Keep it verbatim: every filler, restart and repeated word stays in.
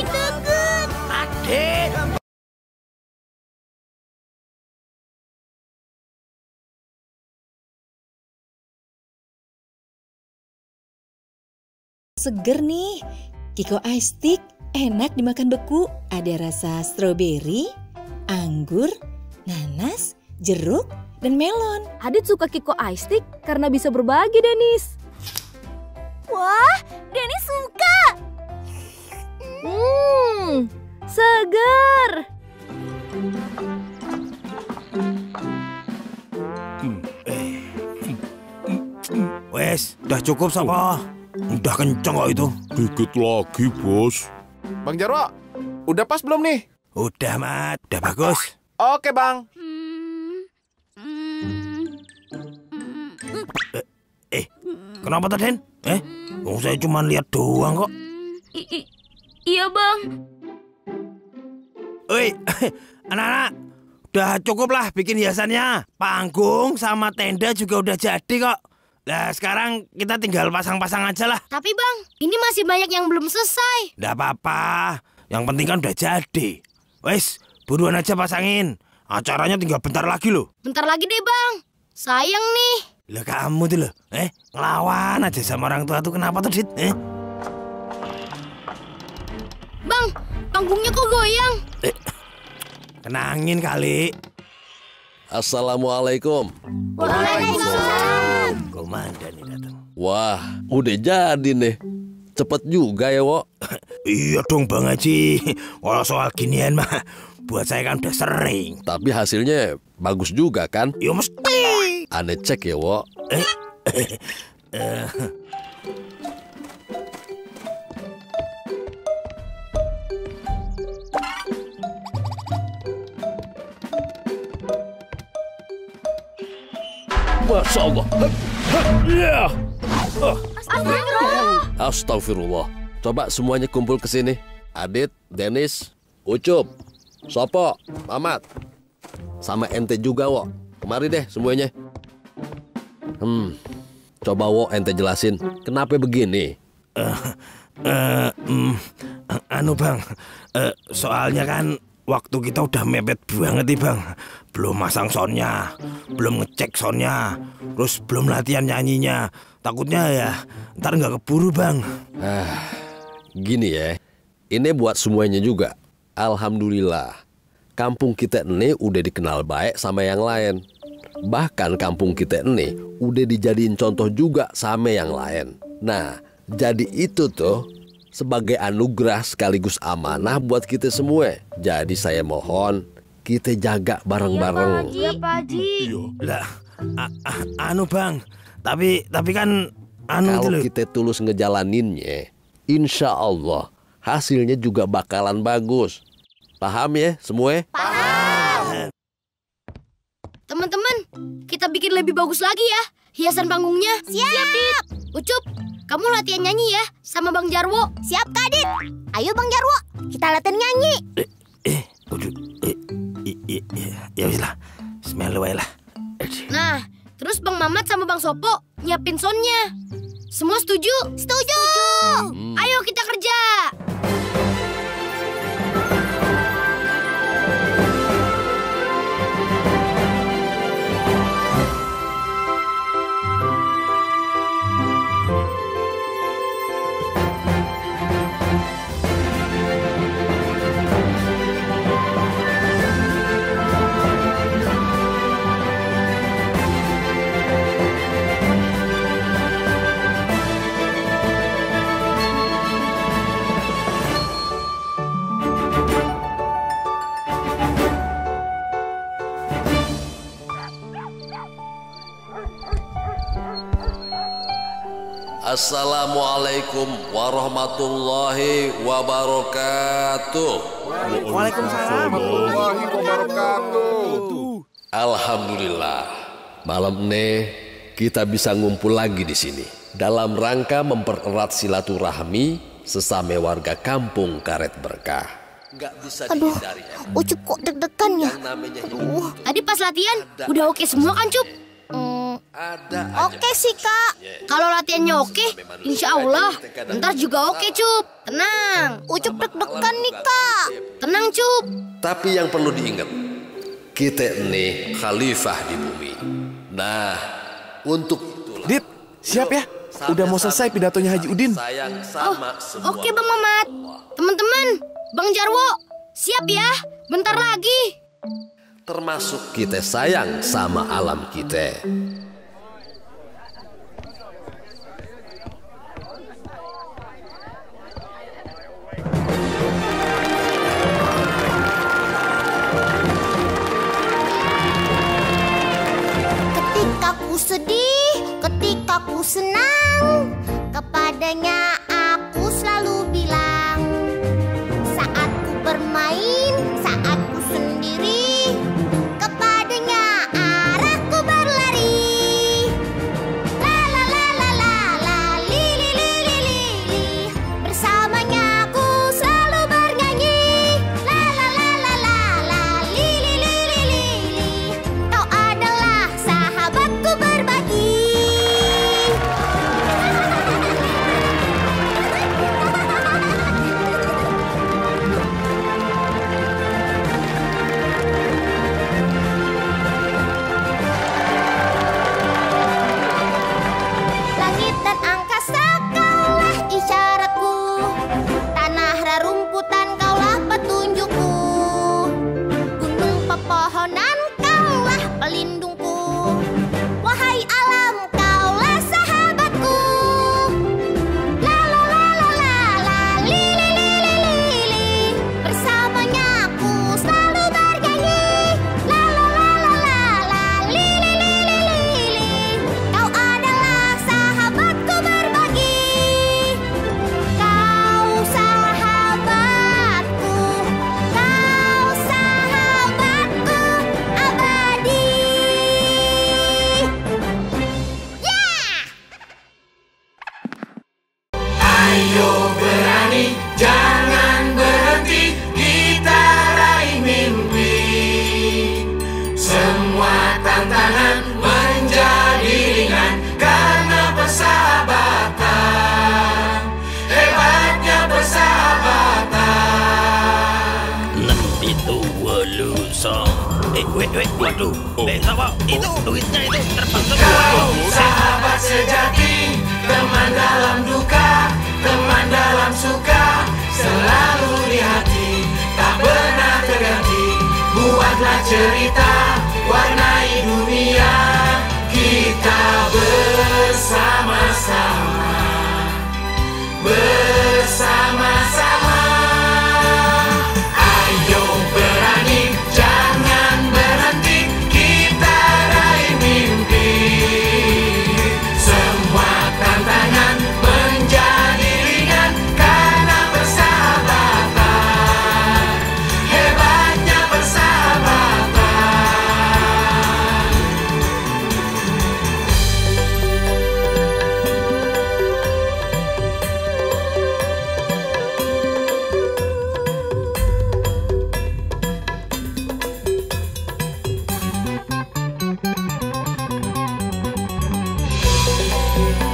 Ih, takut. Adit. Seger nih, Kiko Ice Stick enak dimakan beku. Ada rasa stroberi, anggur, nanas, jeruk, dan melon. Adit suka Kiko Ice Stick karena bisa berbagi, Denis. Wah, Denis suka. Hmm, seger. Wes, udah cukup sama. Udah kenceng kok itu. Gigit lagi, Bos. Bang Jarwo, udah pas belum nih? Udah, Mat. Udah bagus. Oke, Bang. Hmm. Hmm. Eh, eh, kenapa tadi? Eh, oh, saya cuma lihat doang kok. I iya, Bang. Oi, anak-anak. Udah cukup lah bikin hiasannya. Panggung sama tenda juga udah jadi kok. Nah, sekarang kita tinggal pasang-pasang aja lah. Tapi Bang, ini masih banyak yang belum selesai. Nggak apa-apa, yang penting kan udah jadi. Wes, buruan aja pasangin. Acaranya tinggal bentar lagi loh. Bentar lagi deh Bang, sayang nih. Loh kamu tuh loh, eh ngelawan aja sama orang tua tuh kenapa tuh Dit? Eh? Bang, panggungnya kok goyang? Eh, kenangin kali. Assalamualaikum. Waalaikumsalam. Komandan ini datang. Wah, udah jadi nih. Cepet juga ya, Wok. Iya dong, Bang Haji. Walau soal ginian mah, buat saya kan udah sering. Tapi hasilnya bagus juga kan? Ya mesti. Ane cek ya, Wok. Eh, eh, eh. Masya Allah. Astagfirullah. Astagfirullah. Coba semuanya kumpul ke sini. Adit, Denis, Ucup, Sopo, Mamat, sama ente juga, Wok. Kemari deh semuanya. Hmm, coba Wok ente jelasin kenapa begini. Uh, uh, um, anu Bang, uh, soalnya kan waktu kita udah mepet banget nih Bang. Belum masang soundnya, belum ngecek soundnya, terus belum latihan nyanyinya. Takutnya ya ntar nggak keburu Bang. Ah, gini ya, ini buat semuanya juga. Alhamdulillah, kampung kita ini udah dikenal baik sama yang lain. Bahkan kampung kita ini udah dijadiin contoh juga sama yang lain. Nah, jadi itu tuh sebagai anugerah sekaligus amanah buat kita semua. Jadi saya mohon kita jaga bareng-bareng. Iya, Pak Haji. Lah, anu Bang, tapi tapi kan anu kalau kita tulus ngejalaninnya, insya Allah hasilnya juga bakalan bagus. Paham ya semua? Paham. Teman-teman, kita bikin lebih bagus lagi ya hiasan panggungnya. Siap. Ucup, kamu latihan nyanyi ya sama Bang Jarwo. Siap, Kak Adit. Ayo Bang Jarwo, kita latihan nyanyi. Eh, eh, aduh, eh, eh, eh, ya bismillah, bismillah. Nah, terus Bang Mamat sama Bang Sopo nyiapin soundnya. Semua setuju? Setuju. Hmm. Ayo kita kerja. Assalamualaikum warahmatullahi wabarakatuh. Waalaikumsalam warahmatullahi wabarakatuh. Alhamdulillah, malam ini kita bisa ngumpul lagi di sini dalam rangka mempererat silaturahmi sesama warga kampung Karet Berkah. Bisa aduh, Ucup kok deg-degan ya. Aduh, tadi pas latihan udah oke semua kan Cup? Hmm. Ada oke sih kak, yeah. Kalau latihannya oke, insya Allah ntar juga oke Cup. Tenang, Ucup deg-degan nih kak. Tenang Cup. Tapi yang perlu diingat, kita ini khalifah di bumi. Nah, untuk itulah. Dit, siap ya? Udah mau selesai pidatonya Haji Udin. Oh, oke Bang Mamat. Teman-teman, Bang Jarwo, siap ya? Bentar lagi. Termasuk kita sayang sama alam kita. Sedih ketika ku senang, kepadanya aku selalu bilang, saat ku bermain, saat ku sendiri, kepadanya arahku berlari. La la la la la la li li li li li, li. Bersamanya aku selalu bernyanyi. La la la la la la li li li li li, li. Kau adalah sahabatku berbagi. Bersama-sama.